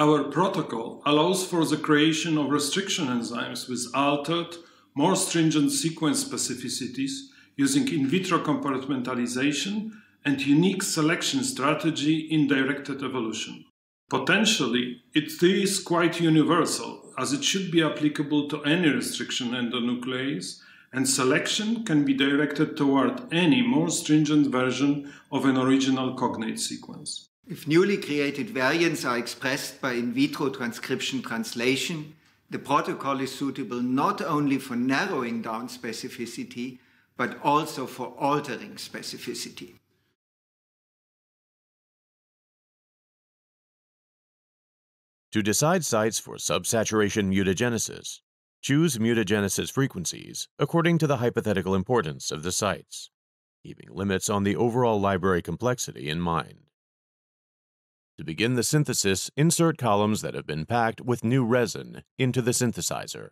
Our protocol allows for the creation of restriction enzymes with altered, more stringent sequence specificities using in vitro compartmentalization and unique selection strategy in directed evolution. Potentially, it is quite universal, as it should be applicable to any restriction endonuclease, and selection can be directed toward any more stringent version of an original cognate sequence. If newly created variants are expressed by in vitro transcription translation, the protocol is suitable not only for narrowing down specificity, but also for altering specificity. To decide sites for subsaturation mutagenesis, choose mutagenesis frequencies according to the hypothetical importance of the sites, keeping limits on the overall library complexity in mind. To begin the synthesis, insert columns that have been packed with new resin into the synthesizer.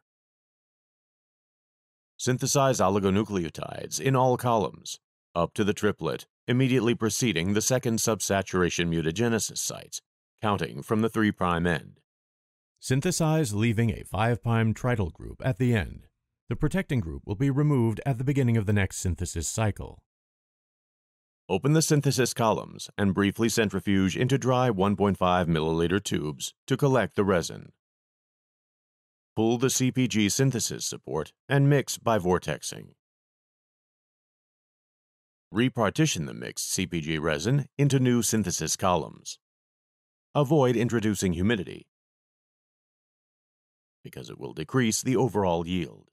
Synthesize oligonucleotides in all columns, up to the triplet, immediately preceding the second subsaturation mutagenesis site, counting from the 3' end. Synthesize leaving a 5' trityl group at the end. The protecting group will be removed at the beginning of the next synthesis cycle. Open the synthesis columns and briefly centrifuge into dry 1.5 milliliter tubes to collect the resin. Pull the CPG synthesis support and mix by vortexing. Repartition the mixed CPG resin into new synthesis columns. Avoid introducing humidity because it will decrease the overall yield.